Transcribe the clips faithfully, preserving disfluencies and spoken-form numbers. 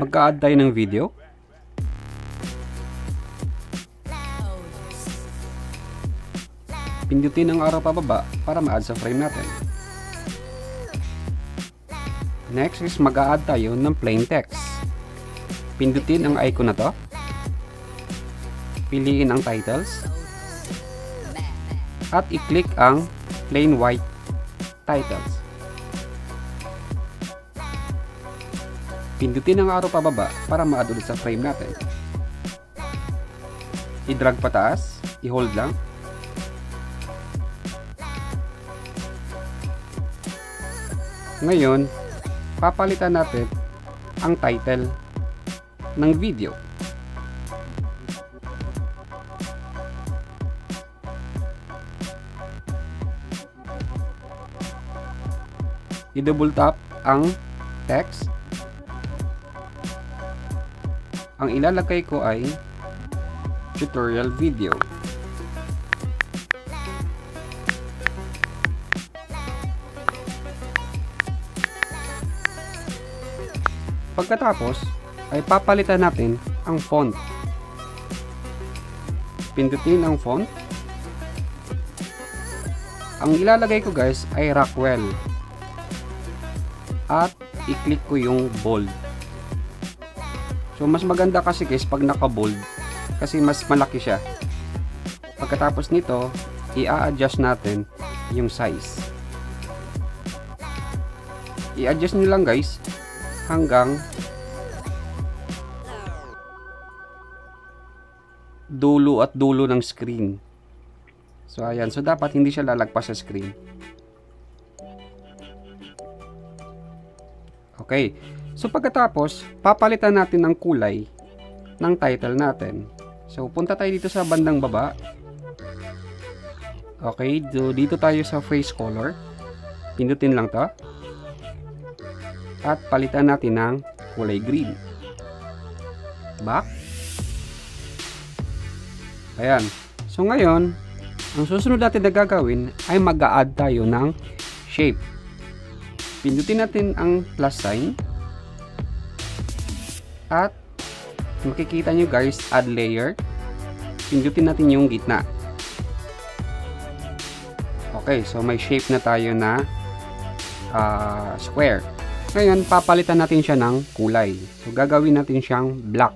Magka-add tayo ng video. Pindutin ang araw pababa para ma-add sa frame natin. Next is mag-a-add tayo ng plain text. Pindutin ang icon na to. Piliin ang titles. At i-click ang plain white titles. Pindutin ang arrow pababa para ma-add ulit sa frame natin. I-drag pataas, i-hold lang. Ngayon, papalitan natin ang title ng video. I-double tap ang text. Ang ilalagay ko ay tutorial video. Pagkatapos ay papalitan natin ang font. Pindutin ang font. Ang ilalagay ko guys ay Rockwell. At i-click ko yung bold. So mas maganda kasi guys pag naka-bold kasi mas malaki siya. Pagkatapos nito, i-adjust natin yung size. I-adjust nyo lang guys hanggang dulo at dulo ng screen. So ayan, so dapat hindi siya lalagpas sa screen. Okay. So pagkatapos, papalitan natin ang kulay ng title natin. So punta tayo dito sa bandang baba. Okay, so dito tayo sa face color. Pindutin lang 'to. At palitan natin ng kulay green. Back. Ayan. So ngayon, ang susunod natin na gagawin ay mag-a-add tayo ng shape. Pindutin natin ang plus sign. At makikita nyo guys, add layer. Pindutin natin yung gitna. Okay, so may shape na tayo na uh, square. Ngayon, papalitan natin siya ng kulay. So gagawin natin siyang black.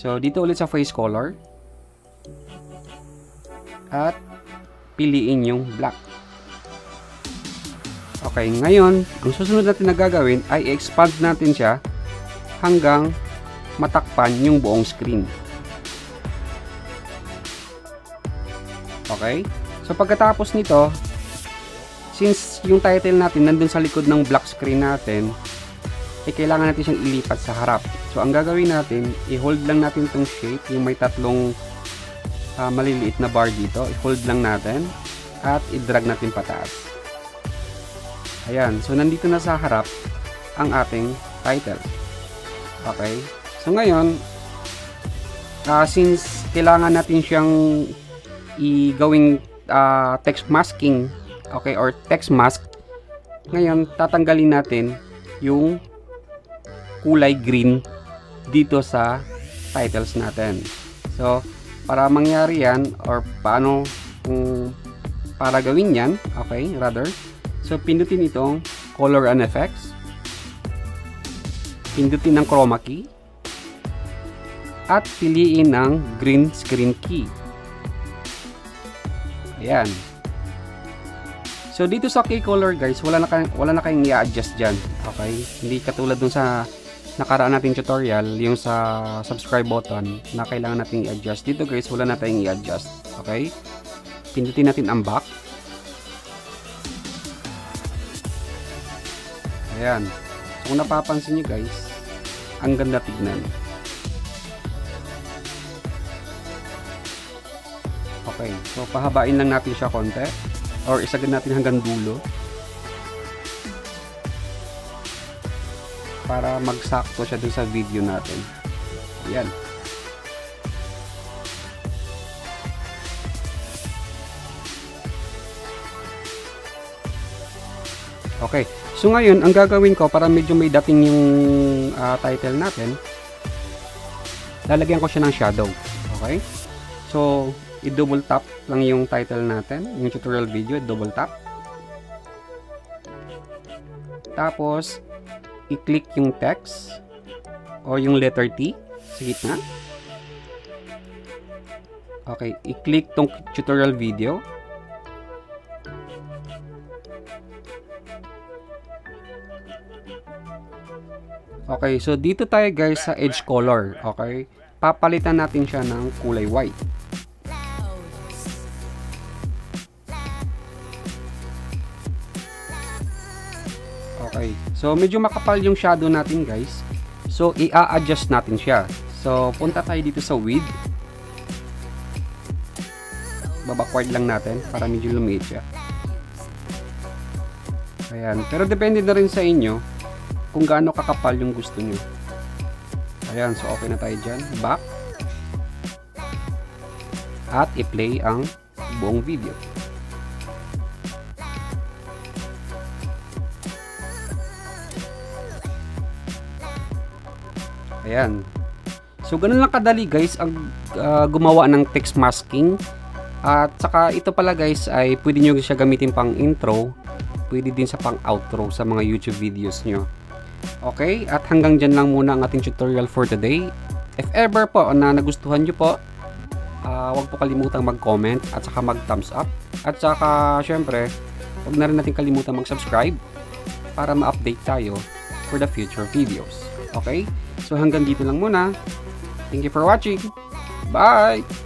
So dito ulit sa face color. At piliin yung black. Okay, ngayon, ang susunod natin na gagawin ay expand natin siya hanggang matakpan yung buong screen. Okay? So pagkatapos nito, since yung title natin nandun sa likod ng black screen natin, eh kailangan natin siyang ilipat sa harap. So ang gagawin natin, i-hold lang natin itong shape, yung may tatlong uh, maliliit na bar dito, i-hold lang natin at i-drag natin pataas. Ayan, so nandito na sa harap ang ating title. Okay, so ngayon, uh, since kailangan natin siyang i-gawing uh, text masking, okay, or text mask, ngayon tatanggalin natin yung kulay green dito sa titles natin. So, para mangyari yan, or paano kung para gawin yan, okay, rather, so pindutin itong color and effects. Pindutin ang chroma key at piliin ang green screen key. Ayan. So dito sa key color guys, wala na kayong, wala na kayong i-adjust dyan. Okay? Hindi katulad dun sa nakaraan nating tutorial, yung sa subscribe button na kailangan nating i-adjust. Dito guys, wala na tayong i-adjust. Okay? Pindutin natin ang back. Ayan. Kung napapansin nyo guys, ang ganda tignan. Okay, so pahabain lang natin siya konti or isagad natin hanggang dulo para magsakto siya dun sa video natin. Ayan. Okay, So ngayon, ang gagawin ko para medyo may dating yung uh, title natin, lalagyan ko siya ng shadow. Okay? So, i-double tap lang yung title natin, yung tutorial video, i-double tap. Tapos, i-click yung text o yung letter T sa gitna. Okay, i-click tong tutorial video. Okay, so dito tayo guys sa edge color, okay? Papalitan natin siya ng kulay white. Okay, so medyo makapal yung shadow natin guys. So i-adjust natin siya. So punta tayo dito sa width. Babackward lang natin para medyo lumiit siya. Ayan, pero depende na rin sa inyo kung gaano kakapal yung gusto nyo. Ayan, so okay na tayo dyan. Back. At i-play ang buong video. Ayan. So, ganun lang kadali guys ang uh, gumawa ng text masking. At saka ito pala guys ay pwede nyo siya gamitin pang intro. Pwede din sa pang outro sa mga YouTube videos nyo. Okay, at hanggang dyan lang muna ang ating tutorial for today. If ever po na nagustuhan nyo po, uh, huwag po kalimutang mag-comment at saka mag-thumbs up. At saka, syempre, huwag na rin natin kalimutang mag-subscribe para ma-update tayo for the future videos. Okay, so hanggang dito lang muna. Thank you for watching. Bye!